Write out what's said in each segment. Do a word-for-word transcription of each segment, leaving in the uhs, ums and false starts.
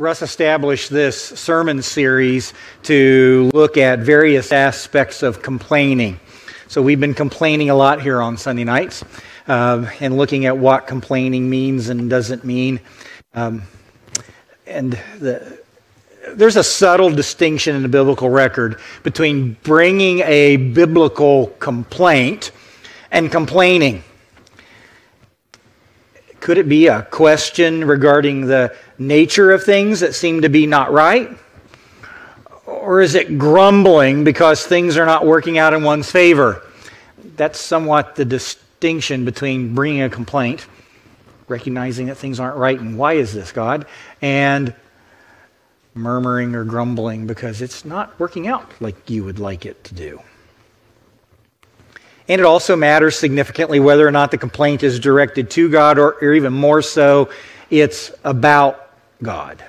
Russ established this sermon series to look at various aspects of complaining. So we've been complaining a lot here on Sunday nights uh, and looking at what complaining means and doesn't mean. Um, and the, there's a subtle distinction in the biblical record between bringing a biblical complaint and complaining. Could it be a question regarding the nature of things that seem to be not right? Or is it grumbling because things are not working out in one's favor? That's somewhat the distinction between bringing a complaint, recognizing that things aren't right, and why is this, God? And murmuring or grumbling because it's not working out like you would like it to do. And it also matters significantly whether or not the complaint is directed to God, or, or even more so, it's about God.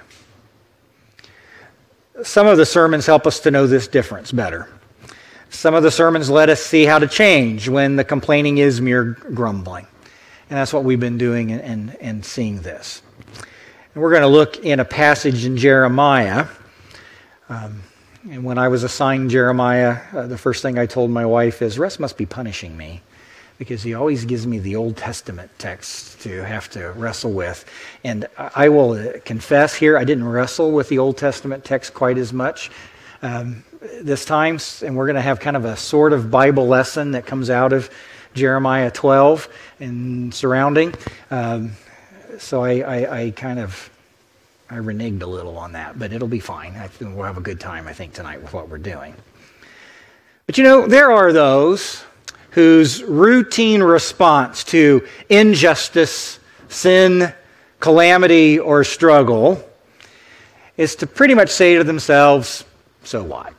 Some of the sermons help us to know this difference better. Some of the sermons let us see how to change when the complaining is mere grumbling. And that's what we've been doing and, and, and seeing this. And we're going to look in a passage in Jeremiah. Um, And when I was assigned Jeremiah, uh, the first thing I told my wife is, Russ must be punishing me because he always gives me the Old Testament texts to have to wrestle with. And I will confess here, I didn't wrestle with the Old Testament text quite as much um, this time. And we're going to have kind of a sort of Bible lesson that comes out of Jeremiah twelve and surrounding. Um, so I, I, I kind of... I reneged a little on that, but it'll be fine. I think we'll have a good time, I think, tonight with what we're doing. But you know, there are those whose routine response to injustice, sin, calamity, or struggle is to pretty much say to themselves, so what?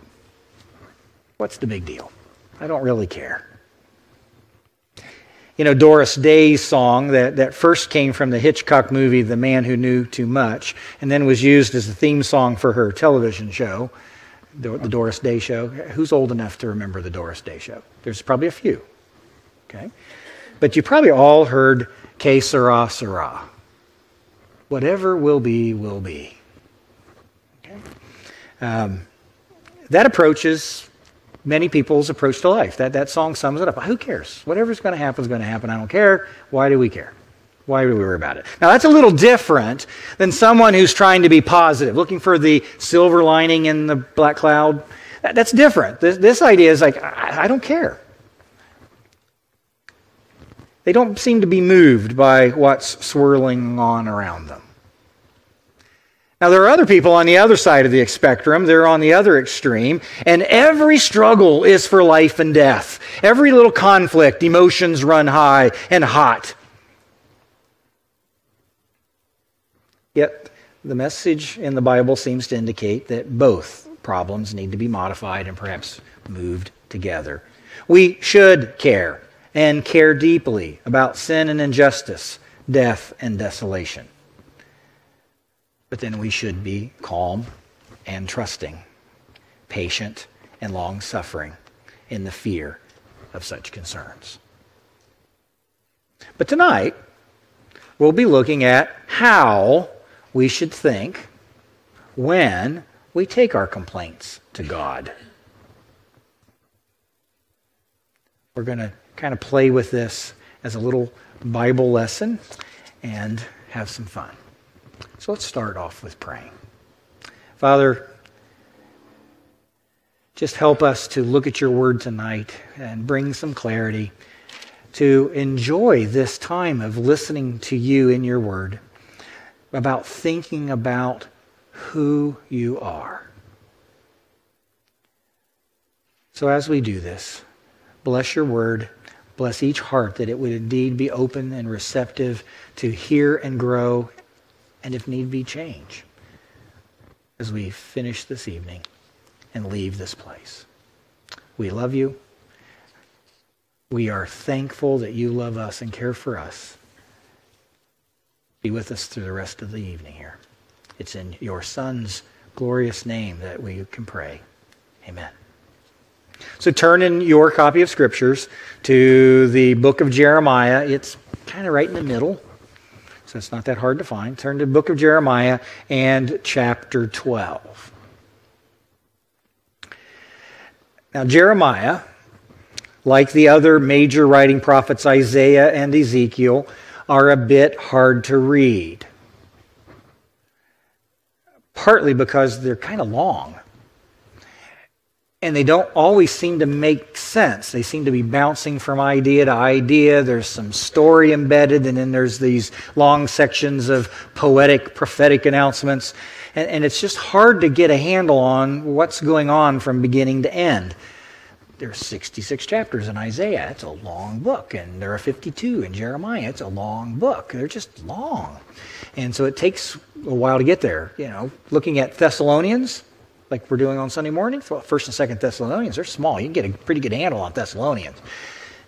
What's the big deal? I don't really care. You know, Doris Day's song that, that first came from the Hitchcock movie, The Man Who Knew Too Much, and then was used as the theme song for her television show, The, the Doris Day Show. Who's old enough to remember The Doris Day Show? There's probably a few, okay? But you probably all heard Que Sera Sera. Whatever will be, will be. Okay? Um, that approaches... many people's approach to life. That that song sums it up. Who cares? Whatever's going to happen is going to happen. I don't care. Why do we care? Why do we worry about it? Now, that's a little different than someone who's trying to be positive, looking for the silver lining in the black cloud. That, that's different. This, this idea is like, I, I don't care. They don't seem to be moved by what's swirling on around them. Now, there are other people on the other side of the spectrum. They're on the other extreme. And every struggle is for life and death. Every little conflict, emotions run high and hot. Yet, the message in the Bible seems to indicate that both problems need to be modified and perhaps moved together. We should care, and care deeply, about sin and injustice, death and desolation. But then we should be calm and trusting, patient and long-suffering in the fear of such concerns. But tonight, we'll be looking at how we should think when we take our complaints to God. We're going to kind of play with this as a little Bible lesson and have some fun. So let's start off with praying. Father, just help us to look at your word tonight and bring some clarity to enjoy this time of listening to you in your word, about thinking about who you are. So as we do this, bless your word. Bless each heart that it would indeed be open and receptive to hear and grow, and if need be, change as we finish this evening and leave this place. We love you. We are thankful that you love us and care for us. Be with us through the rest of the evening here. It's in your Son's glorious name that we can pray. Amen. So turn in your copy of Scriptures to the book of Jeremiah. It's kind of right in the middle. So it's not that hard to find. Turn to the book of Jeremiah and chapter twelve. Now, Jeremiah, like the other major writing prophets, Isaiah and Ezekiel, are a bit hard to read. Partly because they're kind of long. And they don't always seem to make sense. They seem to be bouncing from idea to idea. There's some story embedded, and then there's these long sections of poetic, prophetic announcements. And, and it's just hard to get a handle on what's going on from beginning to end. There's sixty-six chapters in Isaiah. It's a long book. And there are fifty-two in Jeremiah. It's a long book. They're just long. And so it takes a while to get there. You know, looking at Thessalonians, like we're doing on Sunday morning, First and Second Thessalonians, they're small. You can get a pretty good handle on Thessalonians.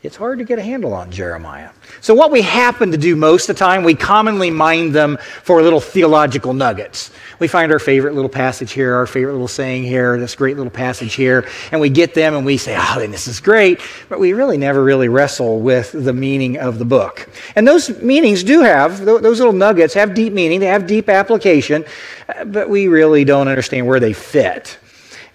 It's hard to get a handle on Jeremiah. So what we happen to do most of the time, we commonly mine them for little theological nuggets. We find our favorite little passage here, our favorite little saying here, this great little passage here, and we get them and we say, oh, then this is great, but we really never really wrestle with the meaning of the book. And those meanings do have, those little nuggets have deep meaning, they have deep application, but we really don't understand where they fit.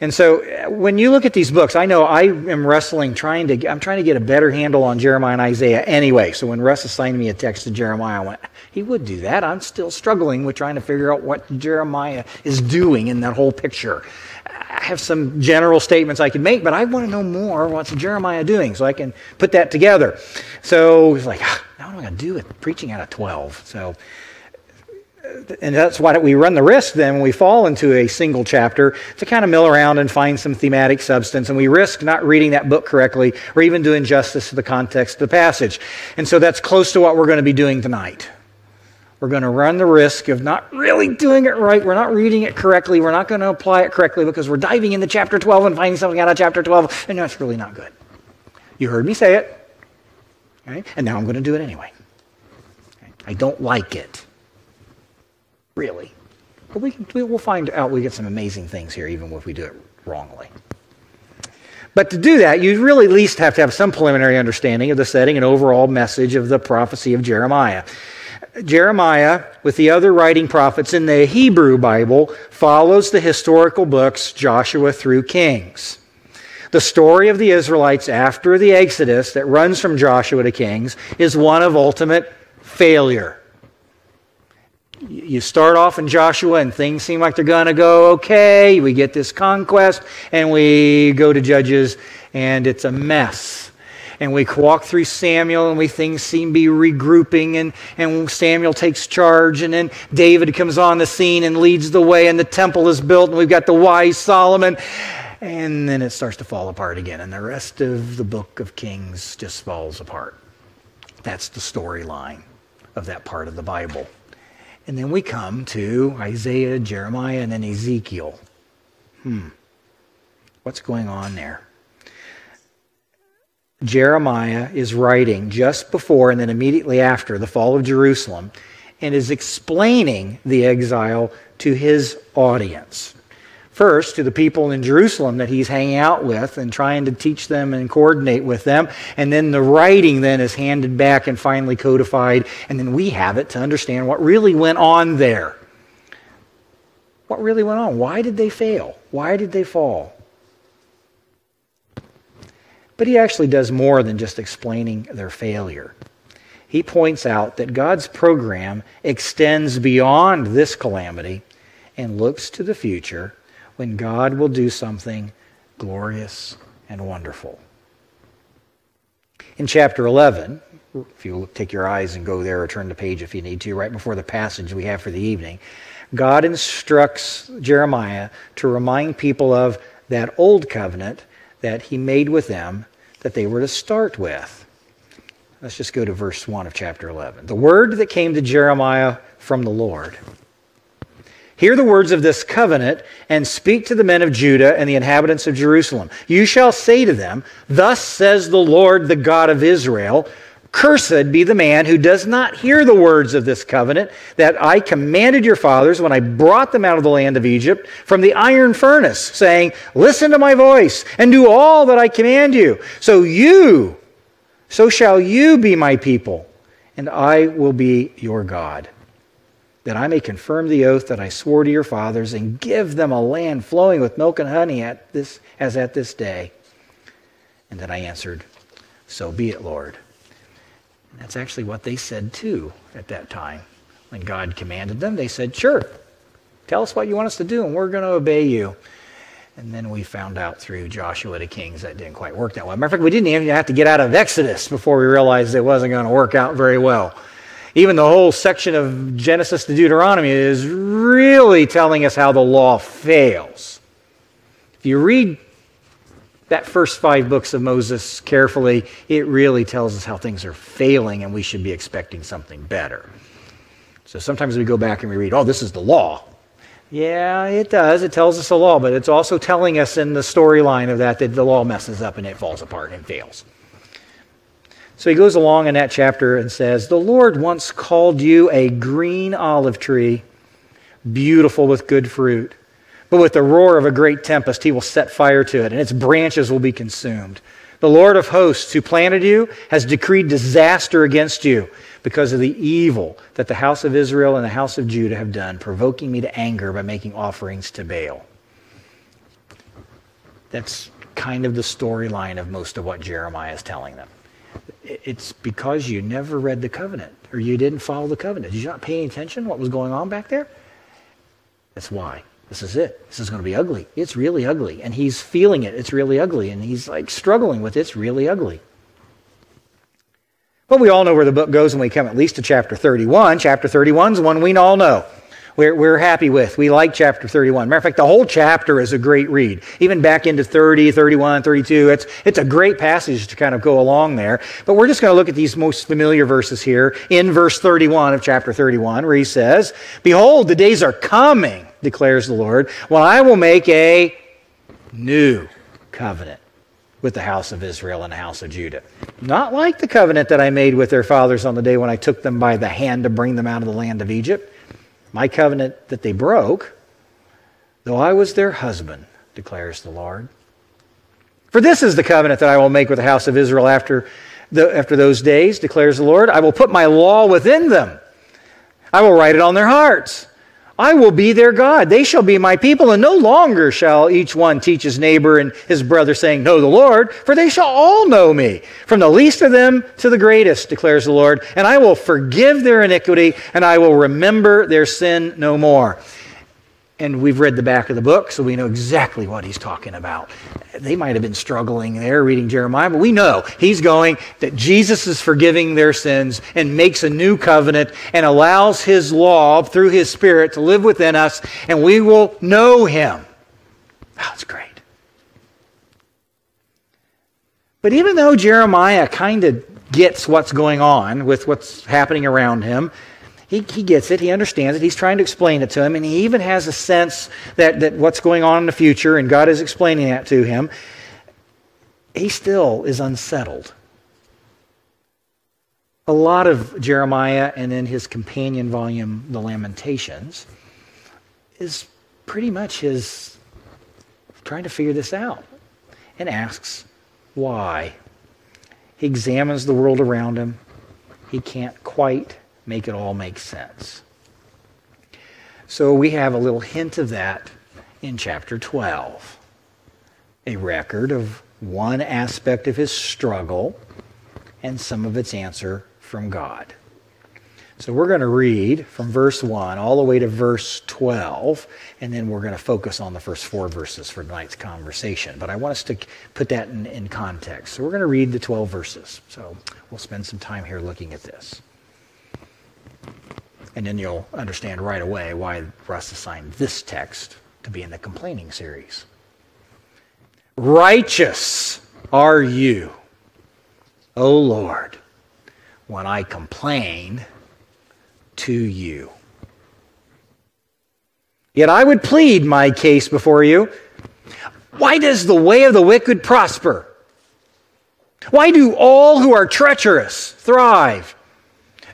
And so when you look at these books, I know I am wrestling, trying to, I'm trying to get a better handle on Jeremiah and Isaiah anyway. So when Russ assigned me a text to Jeremiah, I went, he would do that. I'm still struggling with trying to figure out what Jeremiah is doing in that whole picture. I have some general statements I can make, but I want to know more what's Jeremiah doing so I can put that together. So it's like, ah, now what am I going to do with preaching out of twelve? So... And that's why we run the risk then when we fall into a single chapter to kind of mill around and find some thematic substance, and we risk not reading that book correctly or even doing justice to the context of the passage. And so that's close to what we're going to be doing tonight. We're going to run the risk of not really doing it right. We're not reading it correctly. We're not going to apply it correctly because we're diving into chapter twelve and finding something out of chapter twelve, and that's really not good. You heard me say it, okay? And now I'm going to do it anyway. Okay? I don't like it. Really. But we can, we'll find out we get some amazing things here, even if we do it wrongly. But to do that, you really at least have to have some preliminary understanding of the setting and overall message of the prophecy of Jeremiah. Jeremiah, with the other writing prophets in the Hebrew Bible, follows the historical books Joshua through Kings. The story of the Israelites after the Exodus that runs from Joshua to Kings is one of ultimate failure. You start off in Joshua and things seem like they're going to go okay. We get this conquest and we go to Judges and it's a mess. And we walk through Samuel and we things seem to be regrouping and, and Samuel takes charge and then David comes on the scene and leads the way and the temple is built and we've got the wise Solomon. And then it starts to fall apart again and the rest of the book of Kings just falls apart. That's the storyline of that part of the Bible. And then we come to Isaiah, Jeremiah, and then Ezekiel. Hmm. What's going on there? Jeremiah is writing just before and then immediately after the fall of Jerusalem and is explaining the exile to his audience. First, to the people in Jerusalem that he's hanging out with and trying to teach them and coordinate with them. And then the writing then is handed back and finally codified. And then we have it to understand what really went on there. What really went on? Why did they fail? Why did they fall? But he actually does more than just explaining their failure. He points out that God's program extends beyond this calamity and looks to the future when God will do something glorious and wonderful. In chapter eleven, if you look, take your eyes and go there or turn the page if you need to, right before the passage we have for the evening, God instructs Jeremiah to remind people of that old covenant that he made with them that they were to start with. Let's just go to verse one of chapter eleven. The word that came to Jeremiah from the Lord. Hear the words of this covenant and speak to the men of Judah and the inhabitants of Jerusalem. You shall say to them, thus says the Lord, the God of Israel, cursed be the man who does not hear the words of this covenant that I commanded your fathers when I brought them out of the land of Egypt from the iron furnace, saying, listen to my voice and do all that I command you. So you, so shall you be my people, and I will be your God. that I may confirm the oath that I swore to your fathers and give them a land flowing with milk and honey at this, as at this day. And then I answered, so be it, Lord. And that's actually what they said too at that time. When God commanded them, they said, sure, tell us what you want us to do and we're going to obey you. And then we found out through Joshua to Kings that didn't quite work that well. Matter of fact, we didn't even have to get out of Exodus before we realized it wasn't going to work out very well. Even the whole section of Genesis to Deuteronomy is really telling us how the law fails. If you read that first five books of Moses carefully, it really tells us how things are failing and we should be expecting something better. So sometimes we go back and we read, oh, this is the law. Yeah, it does. It tells us the law, but it's also telling us in the storyline of that that the law messes up and it falls apart and fails. So he goes along in that chapter and says, the Lord once called you a green olive tree, beautiful with good fruit. But with the roar of a great tempest, he will set fire to it, and its branches will be consumed. The Lord of hosts who planted you has decreed disaster against you because of the evil that the house of Israel and the house of Judah have done, provoking me to anger by making offerings to Baal. That's kind of the storyline of most of what Jeremiah is telling them. It's because you never read the covenant, or you didn't follow the covenant. Did you not pay any attention to what was going on back there? That's why. This is it. This is going to be ugly. It's really ugly. And he's feeling it. It's really ugly. And he's like struggling with it. It's really ugly. But we all know where the book goes when we come at least to chapter thirty-one. Chapter thirty-one is one we all know. We're, we're happy with. We like chapter thirty-one. Matter of fact, the whole chapter is a great read. Even back into thirty, thirty-one, thirty-two. It's, it's a great passage to kind of go along there. But we're just going to look at these most familiar verses here in verse thirty-one of chapter thirty-one, where he says, behold, the days are coming, declares the Lord, when I will make a new covenant with the house of Israel and the house of Judah. Not like the covenant that I made with their fathers on the day when I took them by the hand to bring them out of the land of Egypt. My covenant that they broke, though I was their husband, declares the Lord. For this is the covenant that I will make with the house of Israel after, the, after those days, declares the Lord. I will put my law within them. I will write it on their hearts. I will be their God. They shall be my people, and no longer shall each one teach his neighbor and his brother, saying, know the Lord, for they shall all know me, from the least of them to the greatest, declares the Lord, and I will forgive their iniquity, and I will remember their sin no more. And we've read the back of the book, so we know exactly what he's talking about. They might have been struggling there reading Jeremiah, but we know he's going that Jesus is forgiving their sins and makes a new covenant and allows his law through his Spirit to live within us, and we will know him. Oh, it's great. But even though Jeremiah kind of gets what's going on with what's happening around him, He, he gets it. He understands it. He's trying to explain it to him. And he even has a sense that, that what's going on in the future, and God is explaining that to him. He still is unsettled. A lot of Jeremiah, and then his companion volume, The Lamentations, is pretty much his trying to figure this out and asks why. He examines the world around him. He can't quite make it all make sense. So we have a little hint of that in chapter twelve. A record of one aspect of his struggle and some of its answer from God. So we're going to read from verse one all the way to verse twelve, and then we're going to focus on the first four verses for tonight's conversation. But I want us to put that in, in context. So we're going to read the twelve verses. So we'll spend some time here looking at this. And then you'll understand right away why Russ assigned this text to be in the complaining series. Righteous are you, O Lord, when I complain to you. Yet I would plead my case before you. Why does the way of the wicked prosper? Why do all who are treacherous thrive?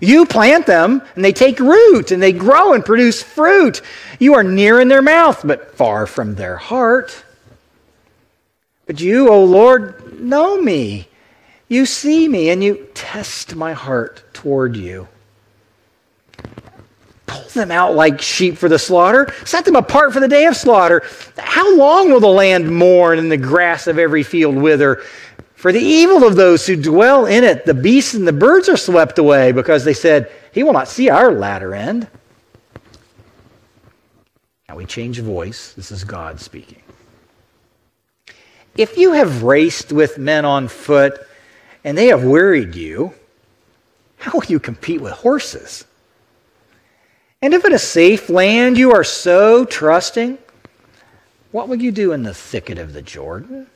You plant them, and they take root, and they grow and produce fruit. You are near in their mouth, but far from their heart. But you, O Lord, know me. You see me, and you test my heart toward you. pull them out like sheep for the slaughter, set them apart for the day of slaughter. How long will the land mourn and the grass of every field wither? For the evil of those who dwell in it, the beasts and the birds are swept away, because they said, he will not see our latter end. Now we change voice. This is God speaking. If you have raced with men on foot and they have wearied you, how will you compete with horses? And if in a safe land you are so trusting, what will you do in the thicket of the Jordan?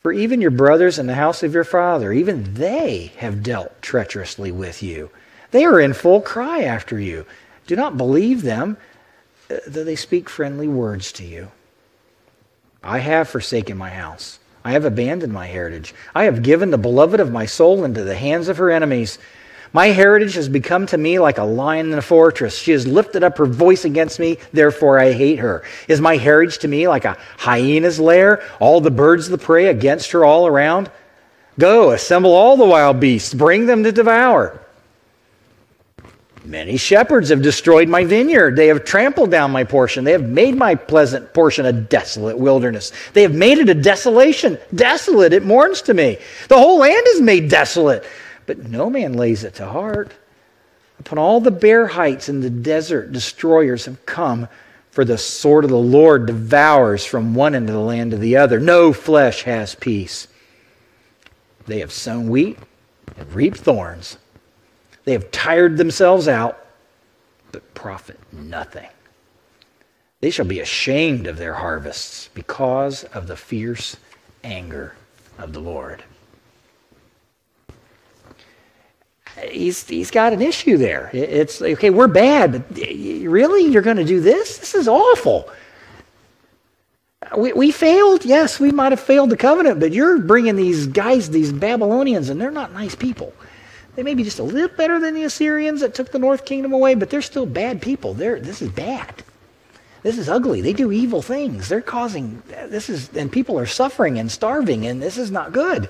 For even your brothers in the house of your father, even they have dealt treacherously with you. They are in full cry after you. Do not believe them, though they speak friendly words to you. I have forsaken my house. I have abandoned my heritage. I have given the beloved of my soul into the hands of her enemies. My heritage has become to me like a lion in a fortress. She has lifted up her voice against me, therefore I hate her. Is my heritage to me like a hyena's lair? All the birds of the prey against her all around? Go, assemble all the wild beasts, bring them to devour. Many shepherds have destroyed my vineyard. They have trampled down my portion. They have made my pleasant portion a desolate wilderness. They have made it a desolation. Desolate, it mourns to me. The whole land is made desolate. But no man lays it to heart. Upon all the bare heights in the desert, destroyers have come, for the sword of the Lord devours from one end of the land to the other. No flesh has peace. They have sown wheat and reaped thorns. They have tired themselves out, but profit nothing. They shall be ashamed of their harvests because of the fierce anger of the Lord. He's, he's got an issue there. It's, okay, we're bad, but really? You're going to do this? This is awful. We, we failed. Yes, we might have failed the covenant, but you're bringing these guys, these Babylonians, and they're not nice people. They may be just a little better than the Assyrians that took the north kingdom away, but they're still bad people. They're, this is bad. This is ugly. They do evil things. They're causing, this is, and people are suffering and starving, and this is not good.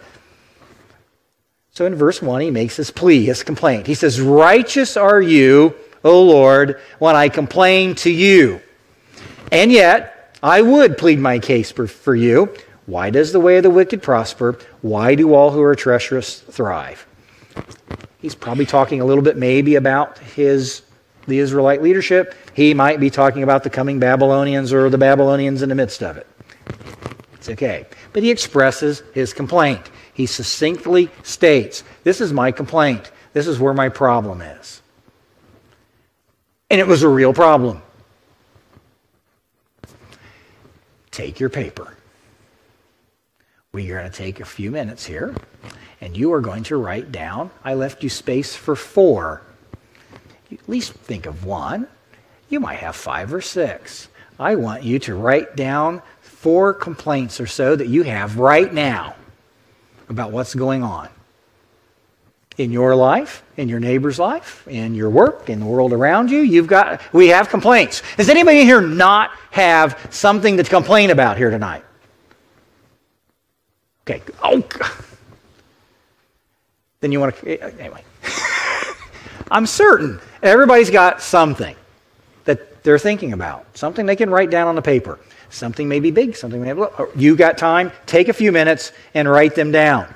So in verse one, he makes his plea, his complaint. He says, righteous are you, O Lord, when I complain to you. And yet, I would plead my case for, for you. Why does the way of the wicked prosper? Why do all who are treacherous thrive? He's probably talking a little bit maybe about his, the Israelite leadership. He might be talking about the coming Babylonians or the Babylonians in the midst of it. It's okay. But he expresses his complaint. He succinctly states, this is my complaint. This is where my problem is. And it was a real problem. Take your paper. We are going to take a few minutes here, and you are going to write down, I left you space for four. You at least think of one. You might have five or six. I want you to write down four complaints or so that you have right now about what's going on in your life, in your neighbor's life, in your work, in the world around you. You've got, we have complaints. Does anybody here not have something to complain about here tonight? Okay. Oh, God. Then you want to, anyway. I'm certain everybody's got something that they're thinking about, something they can write down on the paper. Something may be big, something may be little. You got time, take a few minutes and write them down.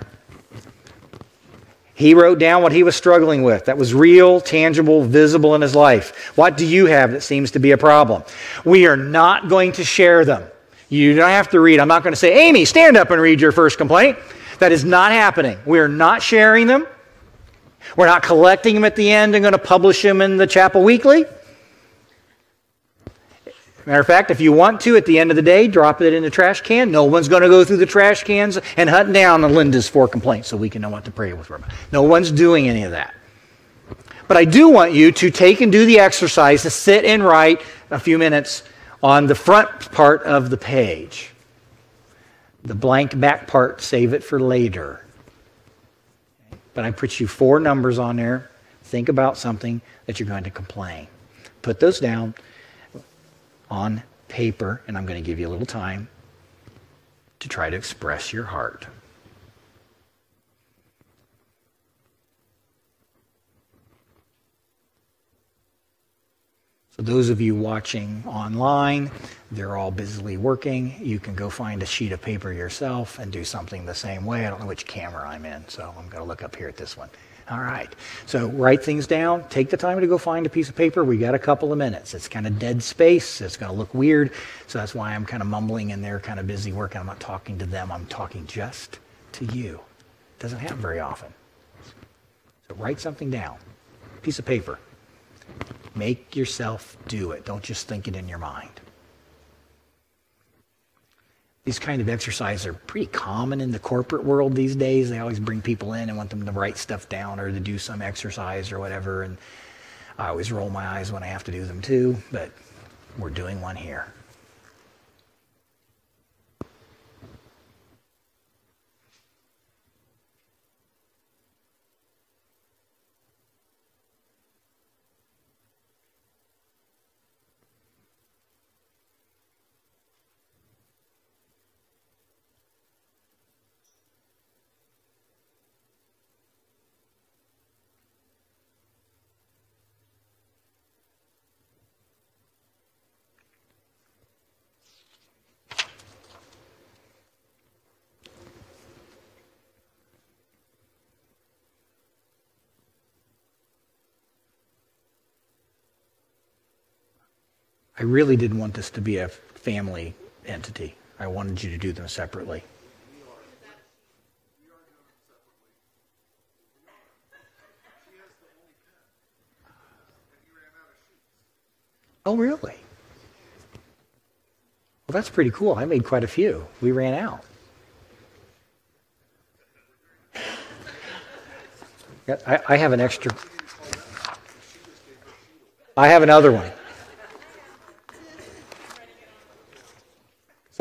He wrote down what he was struggling with. That was real, tangible, visible in his life. What do you have that seems to be a problem? We are not going to share them. You don't have to read. I'm not going to say, Amy, stand up and read your first complaint. That is not happening. We are not sharing them. We're not collecting them at the end and going to publish them in the Chapel Weekly. Matter of fact, if you want to, at the end of the day, drop it in the trash can. No one's going to go through the trash cans and hunt down Linda's four complaints so we can know what to pray with. No one's doing any of that. But I do want you to take and do the exercise to sit and write a few minutes on the front part of the page. The blank back part, save it for later. But I put you four numbers on there. Think about something that you're going to complain. Put those down on paper, and I'm going to give you a little time to try to express your heart. For those of you watching online, they're all busily working. You can go find a sheet of paper yourself and do something the same way. I don't know which camera I'm in, so I'm going to look up here at this one. All right, so write things down. Take the time to go find a piece of paper. We got a couple of minutes. It's kind of dead space. It's going to look weird, so that's why I'm kind of mumbling and they're kind of busy working. I'm not talking to them. I'm talking just to you. It doesn't happen very often. So write something down. Piece of paper. Make yourself do it. Don't just think it in your mind. These kind of exercises are pretty common in the corporate world these days. They always bring people in and want them to write stuff down or to do some exercise or whatever. And I always roll my eyes when I have to do them too, but we're doing one here. I really didn't want this to be a family entity. I wanted you to do them separately. Oh, really? Well, that's pretty cool. I made quite a few. We ran out. I, I have an extra. I have another one.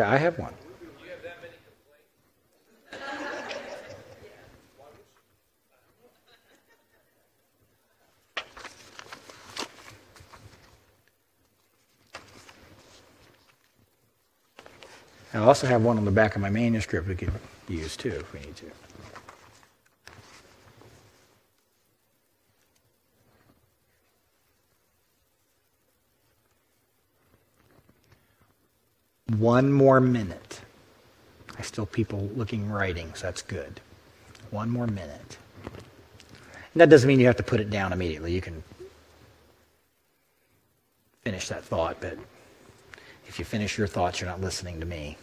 I have one. You have that many complaints? I also have one on the back of my manuscript we could use too if we need to. One more minute. I still have people looking writing, so that's good. One more minute. And that doesn't mean you have to put it down immediately. You can finish that thought, but if you finish your thoughts, you're not listening to me.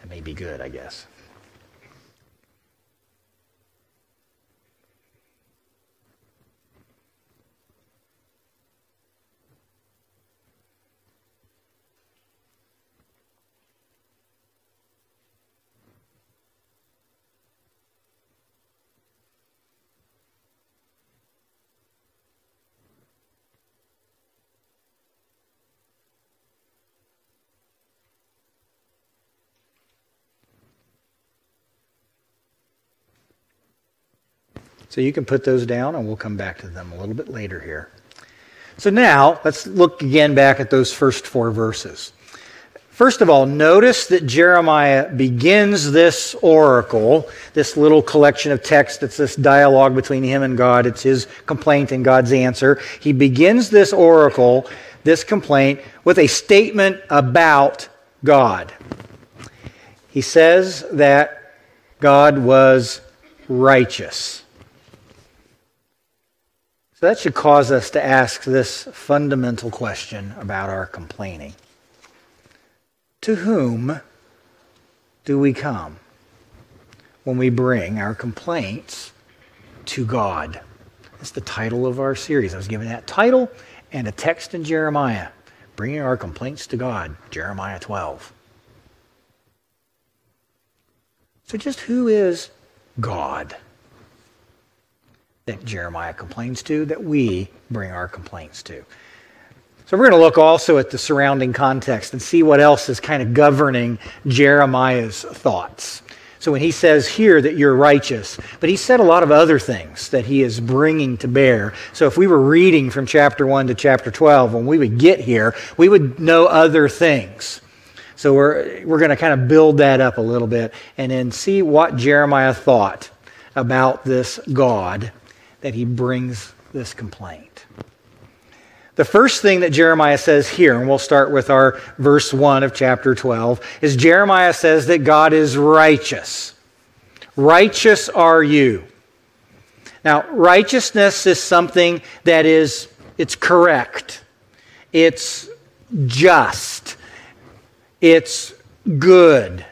That may be good, I guess. So you can put those down, and we'll come back to them a little bit later here. So now, let's look again back at those first four verses. First of all, notice that Jeremiah begins this oracle, this little collection of text. It's this dialogue between him and God. It's his complaint and God's answer. He begins this oracle, this complaint, with a statement about God. He says that God was righteous. So that should cause us to ask this fundamental question about our complaining. To whom do we come when we bring our complaints to God? That's the title of our series. I was given that title and a text in Jeremiah, Bringing Our Complaints to God, Jeremiah twelve. So just who is God that Jeremiah complains to, that we bring our complaints to? So we're going to look also at the surrounding context and see what else is kind of governing Jeremiah's thoughts. So when he says here that you're righteous, but he said a lot of other things that he is bringing to bear. So if we were reading from chapter one to chapter twelve, when we would get here, we would know other things. So we're, we're going to kind of build that up a little bit and then see what Jeremiah thought about this God that he brings this complaint. The first thing that Jeremiah says here, and we'll start with our verse one of chapter twelve, is Jeremiah says that God is righteous. Righteous are you. Now, righteousness is something that is, it's correct, it's just, it's good,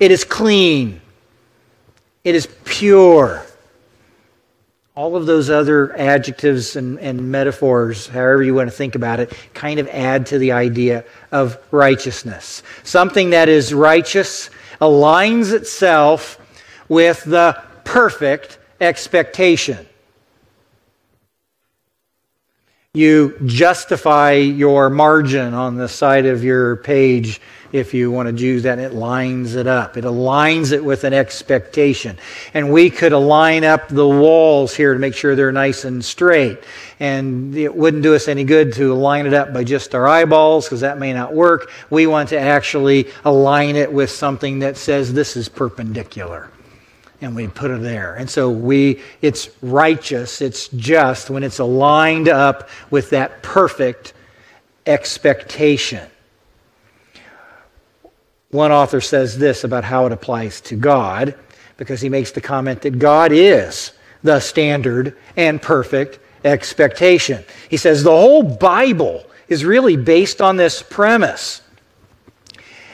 it is clean, it is pure. All of those other adjectives and, and metaphors, however you want to think about it, kind of add to the idea of righteousness. Something that is righteous aligns itself with the perfect expectation. You justify your margin on the side of your page if you want to use that. It lines it up. It aligns it with an expectation. And we could align up the walls here to make sure they're nice and straight. And it wouldn't do us any good to align it up by just our eyeballs because that may not work. We want to actually align it with something that says this is perpendicular. And we put it there. And so we, it's righteous, it's just when it's aligned up with that perfect expectation. One author says this about how it applies to God, because he makes the comment that God is the standard and perfect expectation. He says the whole Bible is really based on this premise.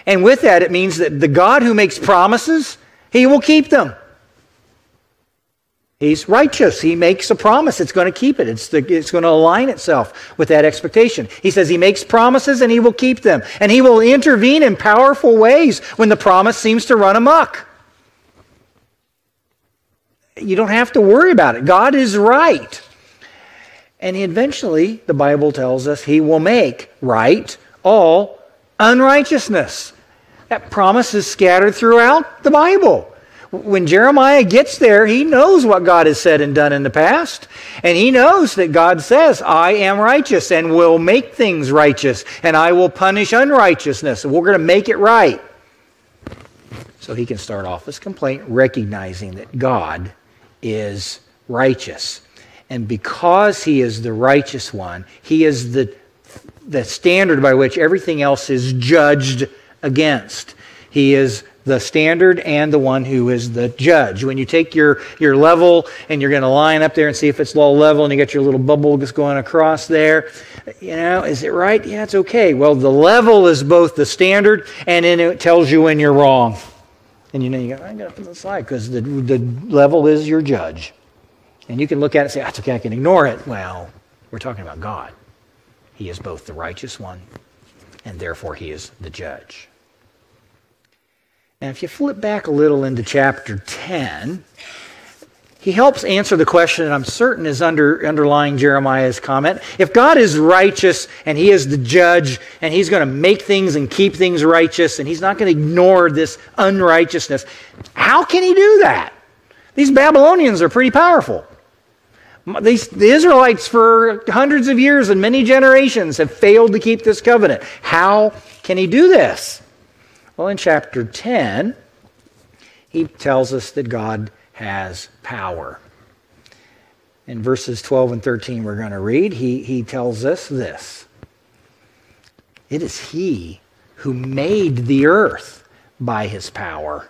And with that, it means that the God who makes promises, he will keep them. He's righteous. He makes a promise. It's going to keep it. It's, the, it's going to align itself with that expectation. He says he makes promises and he will keep them. And he will intervene in powerful ways when the promise seems to run amok. You don't have to worry about it. God is right. And eventually, the Bible tells us, he will make right all unrighteousness. That promise is scattered throughout the Bible. When Jeremiah gets there, he knows what God has said and done in the past. And he knows that God says, I am righteous and will make things righteous. And I will punish unrighteousness. And we're going to make it right. So he can start off his complaint recognizing that God is righteous. And because he is the righteous one, he is the, the standard by which everything else is judged against. He is the standard and the one who is the judge. When you take your, your level and you're going to line up there and see if it's low level and you get your little bubble just going across there, you know, is it right? Yeah, it's okay. Well, the level is both the standard and then it tells you when you're wrong. And you know, you go, I'm going to put this slide because the, the level is your judge. And you can look at it and say, that's okay, I can ignore it. Well, we're talking about God. He is both the righteous one and therefore he is the judge. Now, if you flip back a little into chapter ten, he helps answer the question that I'm certain is under, underlying Jeremiah's comment. If God is righteous and he is the judge and he's going to make things and keep things righteous and he's not going to ignore this unrighteousness, how can he do that? These Babylonians are pretty powerful. These, the Israelites for hundreds of years and many generations have failed to keep this covenant. How can he do this? Well, in chapter ten, he tells us that God has power. In verses twelve and thirteen we're going to read, he, he tells us this. It is he who made the earth by his power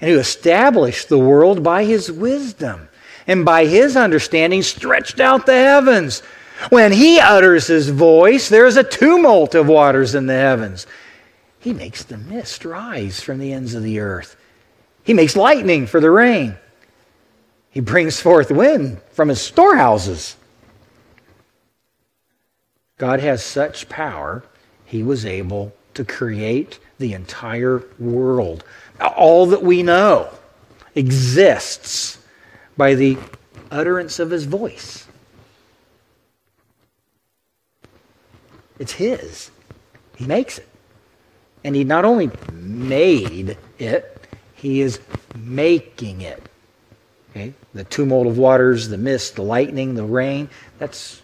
and who established the world by his wisdom and by his understanding stretched out the heavens. When he utters his voice, there is a tumult of waters in the heavens. He makes the mist rise from the ends of the earth. He makes lightning for the rain. He brings forth wind from his storehouses. God has such power, he was able to create the entire world. All that we know exists by the utterance of his voice. It's his. He makes it. And he not only made it, he is making it. Okay? The tumult of waters, the mist, the lightning, the rain, that's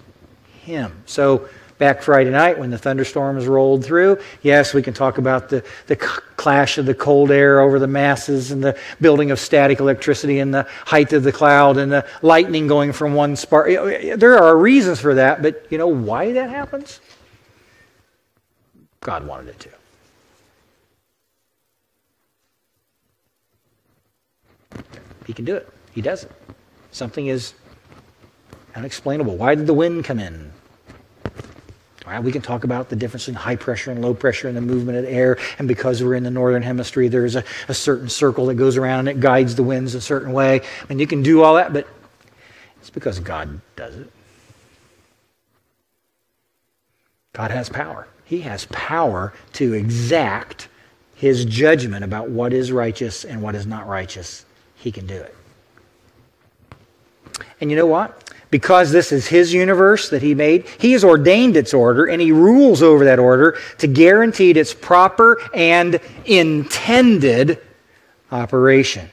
him. So back Friday night when the thunderstorms rolled through. Yes, we can talk about the, the clash of the cold air over the masses and the building of static electricity and the height of the cloud and the lightning going from one spark. There are reasons for that, but you know why that happens? God wanted it to. He can do it. He does it. Something is unexplainable. Why did the wind come in? Well, we can talk about the difference between high pressure and low pressure and the movement of air. And because we're in the northern hemisphere, there's a, a certain circle that goes around and it guides the winds a certain way. And you can do all that, but it's because God does it. God has power. He has power to exact His judgment about what is righteous and what is not righteous. He can do it. And you know what? Because this is His universe that He made, He has ordained its order, and He rules over that order to guarantee its proper and intended operation.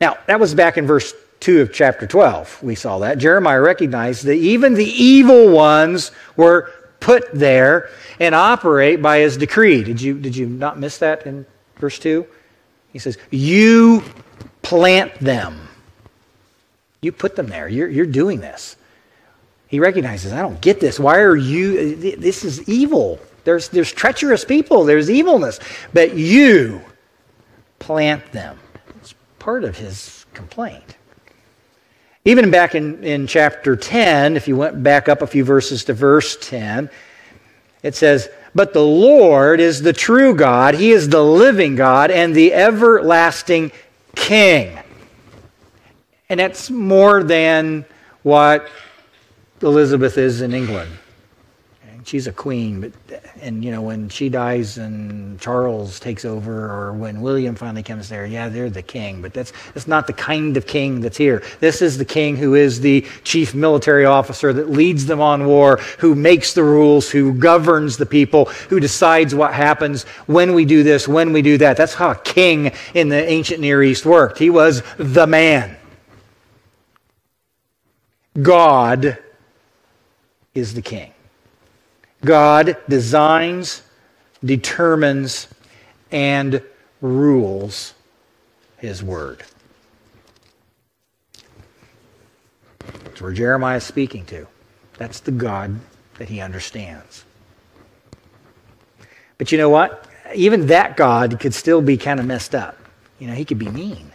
Now, that was back in verse two of chapter twelve. We saw that. Jeremiah recognized that even the evil ones were put there and operate by His decree. Did you, did you not miss that in verse two? He says, you plant them. You put them there. You're, you're doing this. He recognizes, I don't get this. Why are you... This is evil. There's, there's treacherous people. There's evilness. But you plant them. It's part of his complaint. Even back in, in chapter ten, if you went back up a few verses to verse ten, it says, but the Lord is the true God. He is the living God and the everlasting King. And that's more than what Elizabeth is in England. She's a queen, but and you know when she dies and Charles takes over, or when William finally comes there, yeah, they're the king. But that's that's not the kind of king that's here. This is the king who is the chief military officer that leads them on war, who makes the rules, who governs the people, who decides what happens when we do this, when we do that. That's how a king in the ancient Near East worked. He was the man. God is the king. God designs, determines, and rules His word. That's where Jeremiah is speaking to. That's the God that he understands. But you know what? Even that God could still be kind of messed up. You know, He could be mean.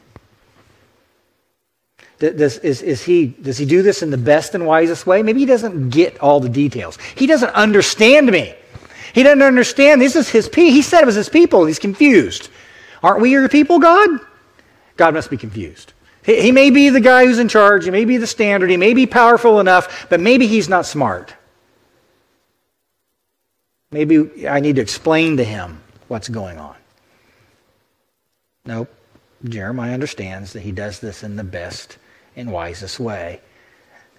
Does, is, is he, does he do this in the best and wisest way? Maybe He doesn't get all the details. He doesn't understand me. He doesn't understand. This is His people. He said it was His people. He's confused. Aren't we your people, God? God must be confused. He, he may be the guy who's in charge. He may be the standard. He may be powerful enough, but maybe He's not smart. Maybe I need to explain to Him what's going on. Nope. Jeremiah understands that He does this in the best and wisest way.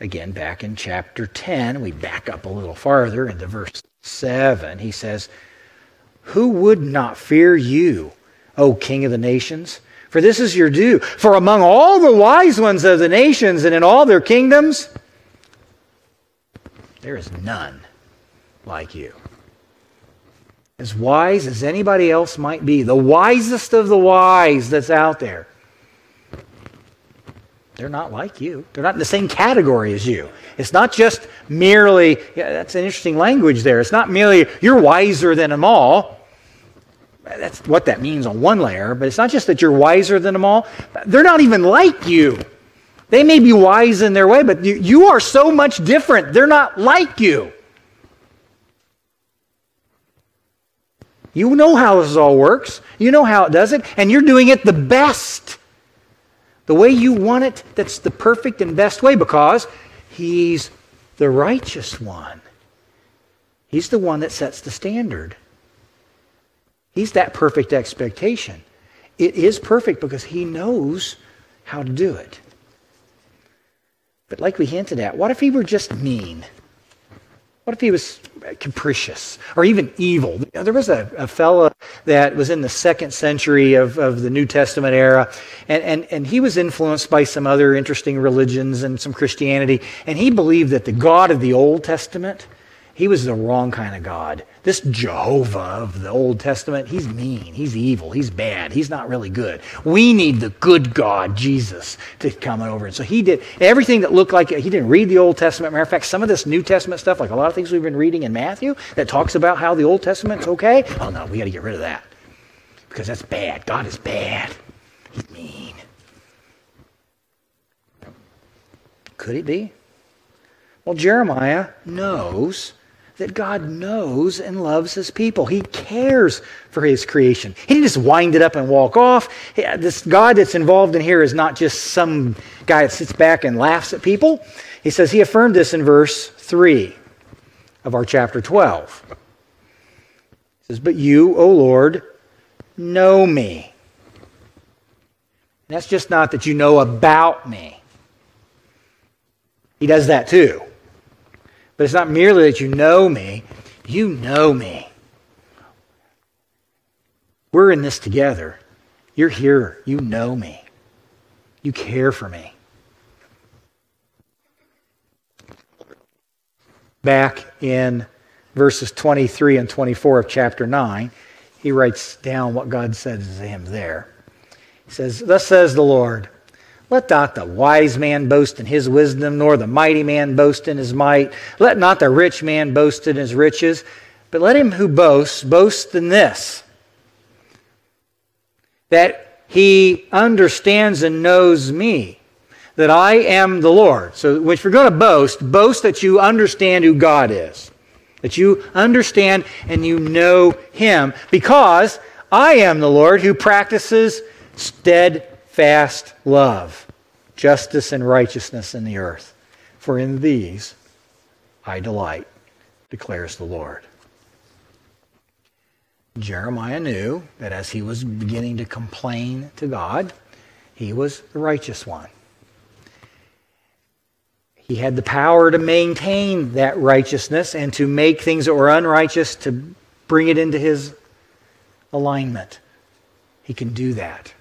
Again, back in chapter ten, we back up a little farther into verse seven. He says, who would not fear you, O King of the nations? For this is your due. For among all the wise ones of the nations and in all their kingdoms, there is none like you. As wise as anybody else might be, the wisest of the wise that's out there, they're not like you. They're not in the same category as you. It's not just merely, yeah, that's an interesting language there. It's not merely you're wiser than them all. That's what that means on one layer, but it's not just that you're wiser than them all. They're not even like you. They may be wise in their way, but you, you are so much different. They're not like you. You know how this all works. You know how it does it. And you're doing it the best. The way you want it, that's the perfect and best way, because He's the righteous one. He's the one that sets the standard. He's that perfect expectation. It is perfect because He knows how to do it. But like we hinted at, what if He were just mean? What if He was capricious or even evil? There was a, a fella that was in the second century of, of the New Testament era, and, and, and he was influenced by some other interesting religions and some Christianity, and he believed that the God of the Old Testament, He was the wrong kind of God. This Jehovah of the Old Testament, he's mean, he's evil, he's bad, he's not really good. We need the good God, Jesus, to come over. And so he did everything that looked like, he didn't read the Old Testament. Matter of fact, some of this New Testament stuff, like a lot of things we've been reading in Matthew that talks about how the Old Testament's okay. Oh no, we got to get rid of that because that's bad. God is bad. He's mean. Could it be? Well, Jeremiah knows that God knows and loves his people. He cares for his creation. He didn't just wind it up and walk off. This God that's involved in here is not just some guy that sits back and laughs at people. He says he affirmed this in verse three of our chapter twelve. He says, "But you, O Lord, know me." And that's just not that you know about me. He does that too. But it's not merely that you know me. You know me. We're in this together. You're here. You know me. You care for me. Back in verses twenty-three and twenty-four of chapter nine, he writes down what God says to him there. He says, "Thus says the Lord, let not the wise man boast in his wisdom, nor the mighty man boast in his might. Let not the rich man boast in his riches, but let him who boasts boast in this, that he understands and knows me, that I am the Lord." So if you're going to boast, boast that you understand who God is, that you understand and you know him, because I am the Lord who practices steadfast Fast love, justice and righteousness in the earth. For in these I delight, declares the Lord. Jeremiah knew that as he was beginning to complain to God, he was the righteous one. He had the power to maintain that righteousness and to make things that were unrighteous, to bring it into his alignment. He can do that.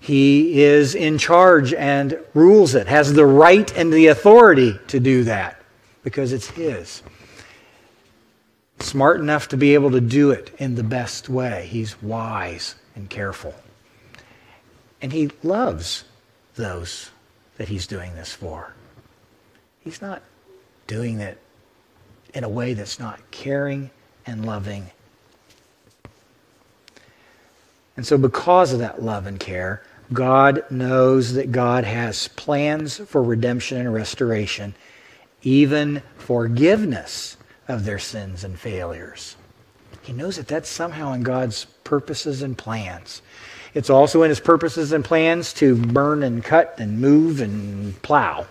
He is in charge and rules it, has the right and the authority to do that because it's his. Smart enough to be able to do it in the best way. He's wise and careful. And he loves those that he's doing this for. He's not doing it in a way that's not caring and loving. And so because of that love and care, God knows that God has plans for redemption and restoration, even forgiveness of their sins and failures. He knows that that's somehow in God's purposes and plans. It's also in his purposes and plans to burn and cut and move and plow.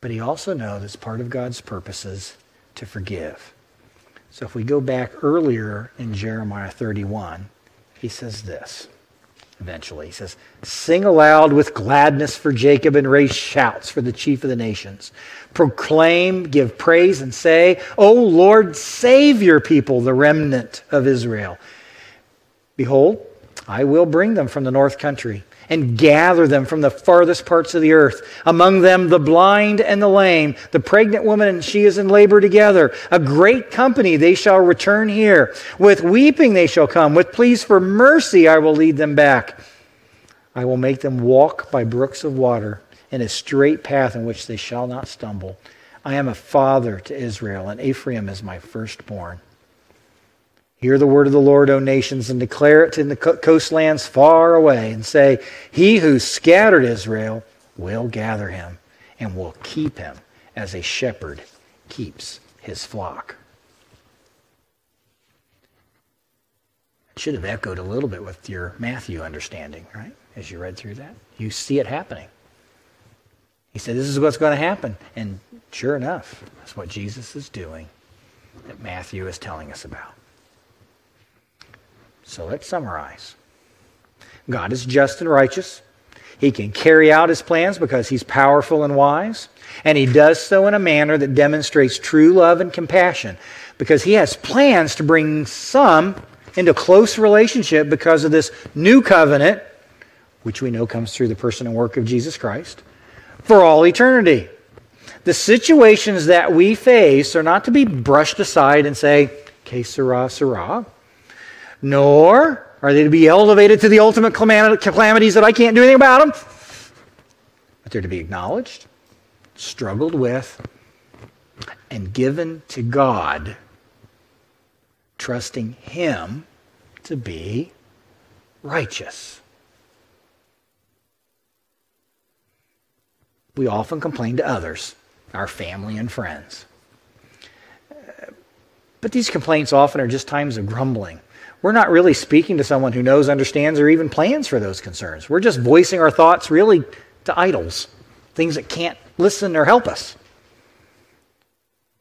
But he also knows it's part of God's purposes to forgive. So if we go back earlier in Jeremiah thirty-one, he says this eventually. He says, "Sing aloud with gladness for Jacob and raise shouts for the chief of the nations. Proclaim, give praise, and say, O Lord, save your people, the remnant of Israel. Behold, I will bring them from the north country and gather them from the farthest parts of the earth. Among them the blind and the lame, the pregnant woman and she is in labor together. A great company they shall return here. With weeping they shall come. With pleas for mercy I will lead them back. I will make them walk by brooks of water in a straight path in which they shall not stumble. I am a father to Israel, and Ephraim is my firstborn. Hear the word of the Lord, O nations, and declare it in the coastlands far away, and say, He who scattered Israel will gather him and will keep him as a shepherd keeps his flock." It should have echoed a little bit with your Matthew understanding, right? As you read through that. You see it happening. He said, this is what's going to happen. And sure enough, that's what Jesus is doing that Matthew is telling us about. So let's summarize. God is just and righteous. He can carry out his plans because he's powerful and wise. And he does so in a manner that demonstrates true love and compassion because he has plans to bring some into close relationship because of this new covenant, which we know comes through the person and work of Jesus Christ, for all eternity. The situations that we face are not to be brushed aside and say, Que Sera Sera, nor are they to be elevated to the ultimate calamities that I can't do anything about them. But they're to be acknowledged, struggled with, and given to God, trusting Him to be righteous. We often complain to others, our family and friends. But these complaints often are just times of grumbling. We're not really speaking to someone who knows, understands, or even plans for those concerns. We're just voicing our thoughts really to idols, things that can't listen or help us,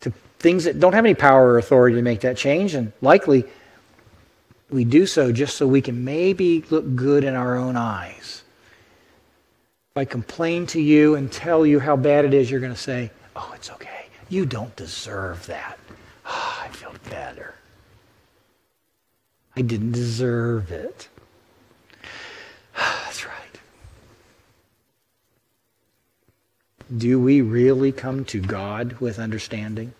to things that don't have any power or authority to make that change, and likely we do so just so we can maybe look good in our own eyes. If I complain to you and tell you how bad it is, you're going to say, oh, it's okay. You don't deserve that. Oh, I feel better. I didn't deserve it. That's right. Do we really come to God with understanding?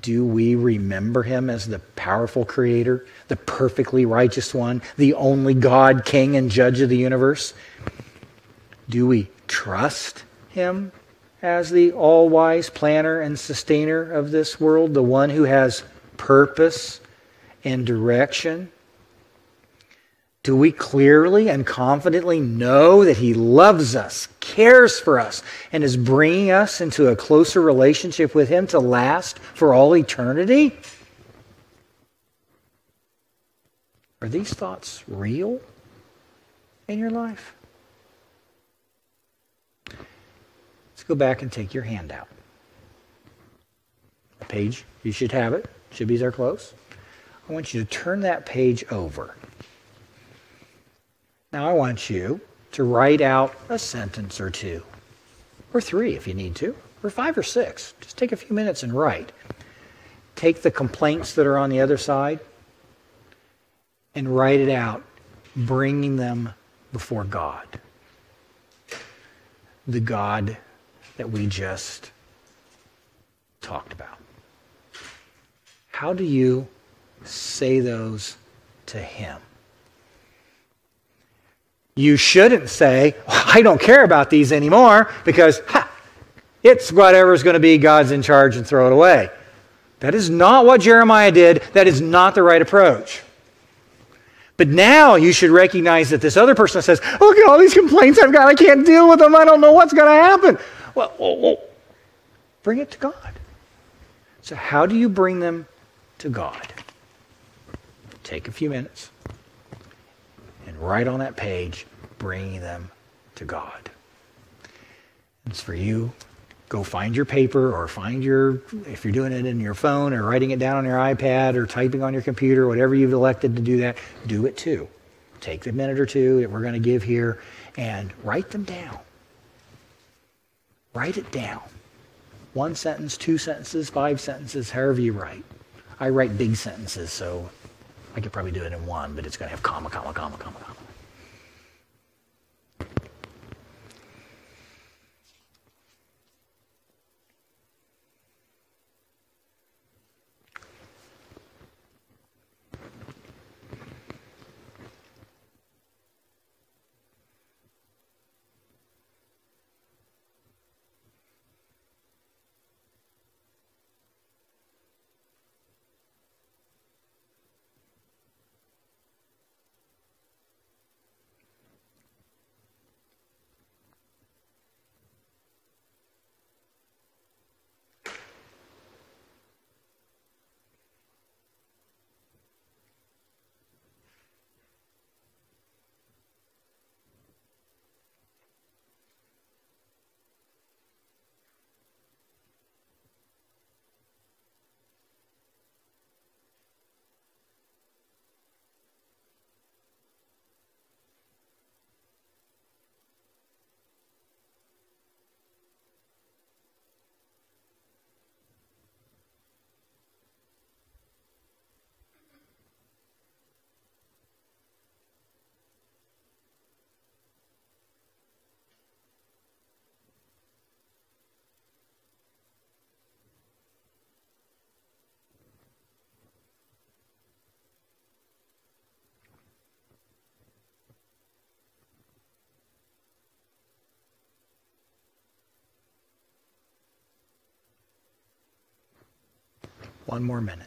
Do we remember Him as the powerful Creator, the perfectly righteous one, the only God, King, and Judge of the universe? Do we trust Him as the all-wise planner and sustainer of this world, the one who has purpose and direction? Do we clearly and confidently know that He loves us, cares for us, and is bringing us into a closer relationship with Him to last for all eternity? Are these thoughts real in your life? Let's go back and take your handout. The page, you should have it. Should be there close. I want you to turn that page over. Now I want you to write out a sentence or two, or three if you need to, or five or six. Just take a few minutes and write. Take the complaints that are on the other side and write it out, bringing them before God. The God that we just talked about. How do you say those to Him? You shouldn't say, I don't care about these anymore, because ha, it's whatever's going to be, God's in charge, and throw it away. That is not what Jeremiah did. That is not the right approach. But now you should recognize that this other person says, look at all these complaints I've got. I can't deal with them. I don't know what's going to happen. Well, well, well, bring it to God. So how do you bring them to God? Take a few minutes and write on that page, bringing them to God. It's for you. Go find your paper, or find your, if you're doing it in your phone or writing it down on your iPad or typing on your computer, whatever you've elected to do that, do it too. Take the minute or two that we're going to give here and write them down. Write it down. One sentence, two sentences, five sentences, however you write. I write big sentences, so I could probably do it in one, but it's going to have comma, comma, comma, comma, comma. one more minute.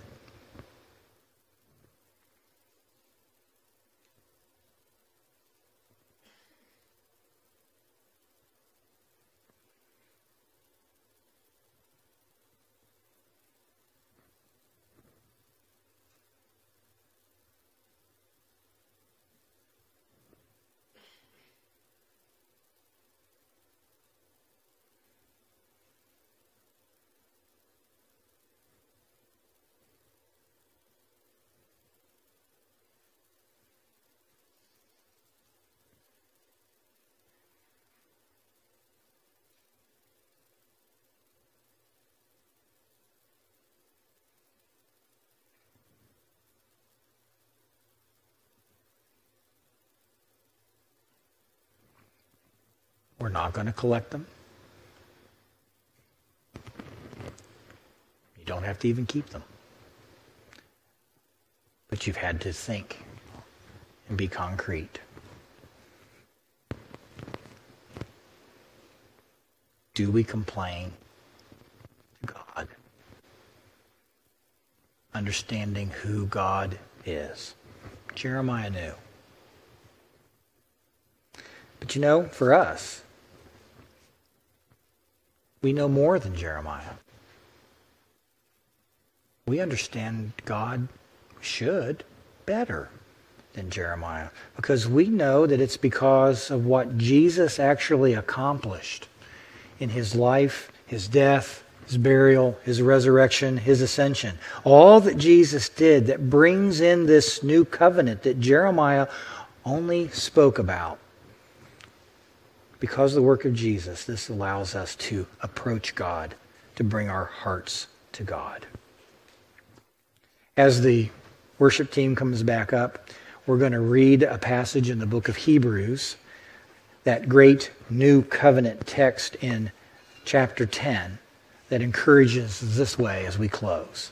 We're not going to collect them. You don't have to even keep them. But you've had to think and be concrete. Do we complain to God? Understanding who God is. Jeremiah knew. But you know, for us, we know more than Jeremiah. We understand God should better than Jeremiah, because we know that it's because of what Jesus actually accomplished in his life, his death, his burial, his resurrection, his ascension. All that Jesus did that brings in this new covenant that Jeremiah only spoke about. Because of the work of Jesus, this allows us to approach God, to bring our hearts to God. As the worship team comes back up, we're going to read a passage in the book of Hebrews, that great new covenant text in chapter ten that encourages this way as we close.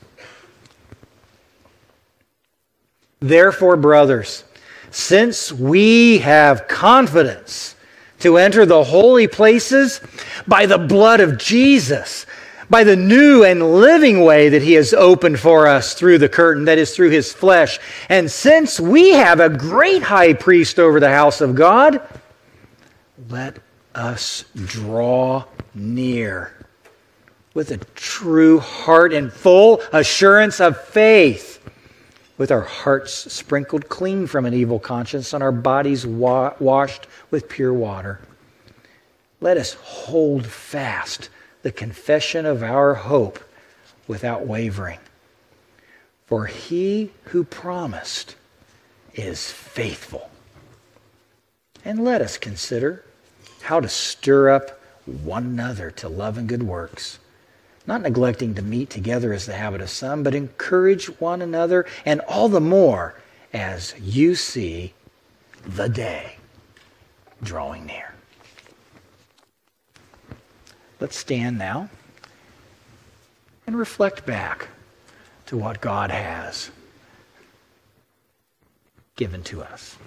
Therefore, brothers, since we have confidence to enter the holy places by the blood of Jesus, by the new and living way that he has opened for us through the curtain, that is through his flesh. And since we have a great high priest over the house of God, let us draw near with a true heart and full assurance of faith, with our hearts sprinkled clean from an evil conscience and our bodies wa- washed with pure water. Let us hold fast the confession of our hope without wavering. For he who promised is faithful. And let us consider how to stir up one another to love and good works, not neglecting to meet together as the habit of some, but encourage one another, and all the more as you see the day drawing near. Let's stand now and reflect back to what God has given to us.